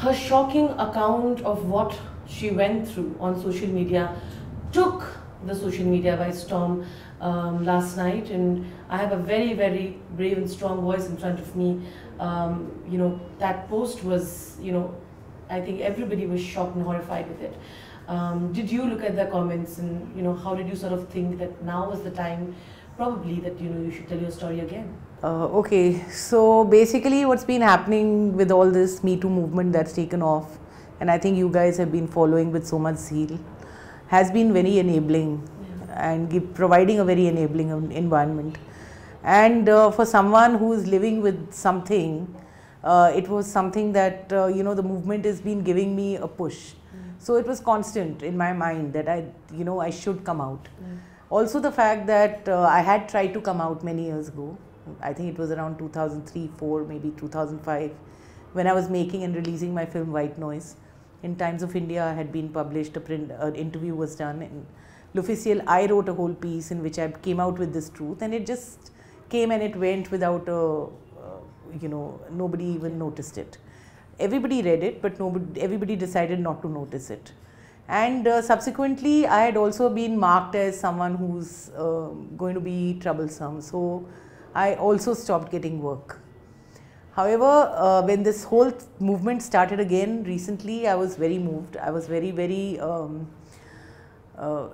her shocking account of what she went through on social media took the social media by storm last night, and I have a very, very brave and strong voice in front of me. You know, that post was, you know, I think everybody was shocked and horrified with it. Did you look at the comments, and you know, how did you sort of think that now was the time probably that, you know, you should tell your story again? Okay, so basically what's been happening with all this Me Too movement that's taken off, and I think you guys have been following with so much zeal, has been very enabling. Yeah. And providing a very enabling environment. And for someone who is living with something, it was something that, you know, the movement has been giving me a push. Mm. So it was constant in my mind that I, you know, I should come out. Mm. Also the fact that I had tried to come out many years ago. I think it was around 2003, 4, maybe 2005, when I was making and releasing my film White Noise. In Times of India had been published, a print, an interview was done. In L'Officiel, I wrote a whole piece in which I came out with this truth, and it just came and it went without a, you know, nobody even noticed it. Everybody read it, but nobody, everybody decided not to notice it. And subsequently, I had also been marked as someone who's going to be troublesome. So I also stopped getting work. However, when this whole movement started again recently, I was very moved. I was very, very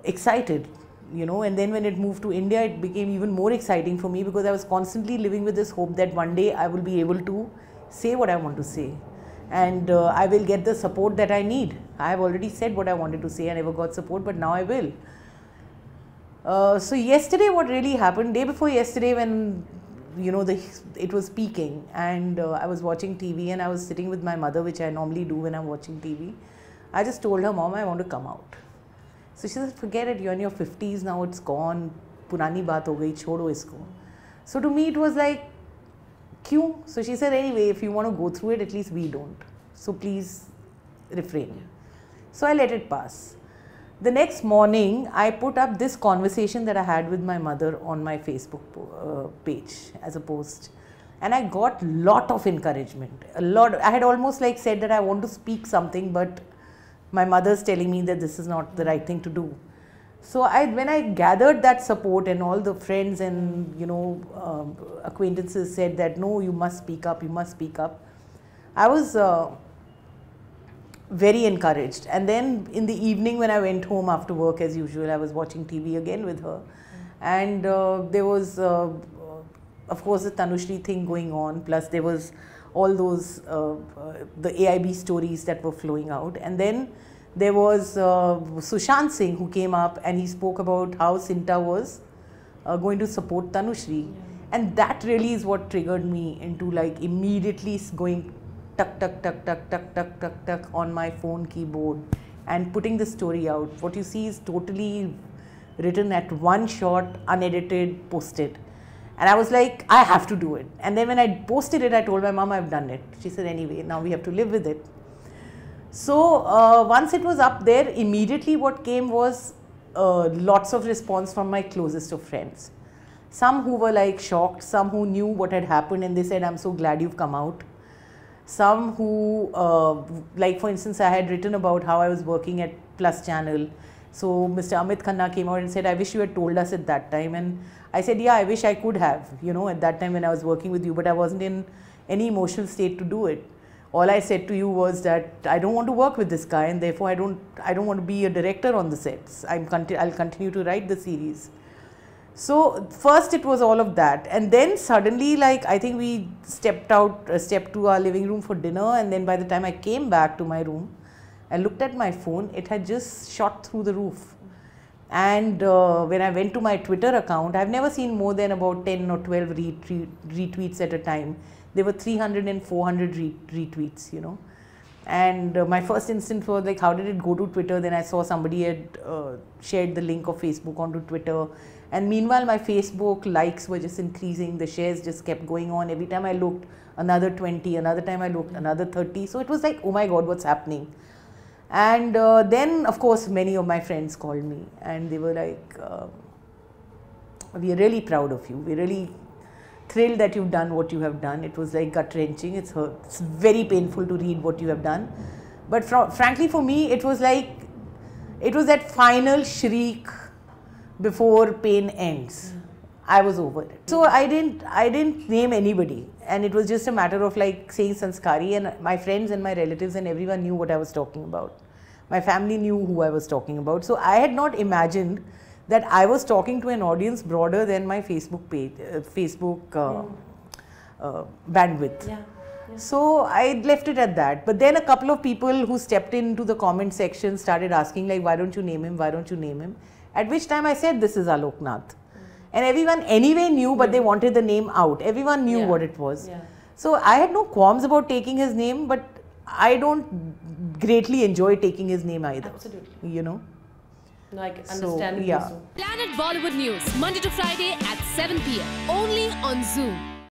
excited, you know. And then when it moved to India, it became even more exciting for me, because I was constantly living with this hope that one day I will be able to say what I want to say. And I will get the support that I need. I have already said what I wanted to say. I never got support, but now I will. So yesterday, what really happened, day before yesterday, when, you know, it was peaking, and I was watching TV, and I was sitting with my mother, which I normally do when I'm watching TV. I just told her, Mom, I want to come out. So she said, forget it, you're in your 50s now, it's gone. Purani baat ho gayi, chodo isko. So to me, it was like, kyun? So she said, anyway, if you want to go through it, at least we don't. So please refrain. So I let it pass. The next morning, I put up this conversation that I had with my mother on my Facebook page as a post, and I got a lot of encouragement. A lot. I had almost like said that I want to speak something, but my mother's telling me that this is not the right thing to do. So when I gathered that support, and all the friends and, you know, acquaintances said that no, you must speak up, you must speak up. I was very encouraged. And then in the evening when I went home after work as usual, I was watching TV again with her. And there was, of course, the Tanushri thing going on. Plus there was all those, the AIB stories that were flowing out. And then there was Sushant Singh, who came up and he spoke about how Sinta was going to support Tanushri. Yeah. And that really is what triggered me into like immediately going tuck, tuck, tuck, tuck, tuck, tuck, tuck, tuck on my phone keyboard and putting the story out. What you see is totally written at one shot, unedited, posted. And I was like, I have to do it. And then when I posted it, I told my mom, I've done it. She said, anyway, now we have to live with it. So once it was up there, immediately what came was lots of response from my closest of friends. Some who were like shocked, some who knew what had happened and they said, I'm so glad you've come out. Some who, like for instance, I had written about how I was working at Plus Channel. So Mr. Amit Khanna came out and said, I wish you had told us at that time. And I said, yeah, I wish I could have, you know, at that time when I was working with you, but I wasn't in any emotional state to do it. All I said to you was that I don't want to work with this guy, and therefore I don't want to be a director on the sets. I'll continue to write the series. So first it was all of that, and then suddenly, like, I think we stepped to our living room for dinner, and then by the time I came back to my room, I looked at my phone, it had just shot through the roof. And when I went to my Twitter account, I've never seen more than about 10 or 12 retweets at a time. There were 300 and 400 retweets, you know. And my first instinct was like, how did it go to Twitter? Then I saw somebody had shared the link of Facebook onto Twitter. And meanwhile, my Facebook likes were just increasing. The shares just kept going on. Every time I looked, another 20. Another time I looked, another 30. So it was like, oh my God, what's happening? And then, of course, many of my friends called me. And they were like, we are really proud of you. We really thrilled that you've done what you have done. It was like gut-wrenching. It's very painful to read what you have done. But frankly for me, it was like, it was that final shriek before pain ends. I was over it. So I didn't name anybody, and it was just a matter of like saying Sanskari, and my friends and my relatives and everyone knew what I was talking about. My family knew who I was talking about. So I had not imagined that I was talking to an audience broader than my Facebook page, bandwidth. Yeah. Yeah. So I left it at that. But then a couple of people who stepped into the comment section started asking like, why don't you name him? Why don't you name him? At which time I said, this is Alok Nath. And everyone anyway knew, but they wanted the name out. Everyone knew what it was. Yeah. So I had no qualms about taking his name, but I don't greatly enjoy taking his name either. Absolutely. You know? No, I can understand. So, yeah. Planet Bollywood News, Monday to Friday at 7 p.m. only on Zoom.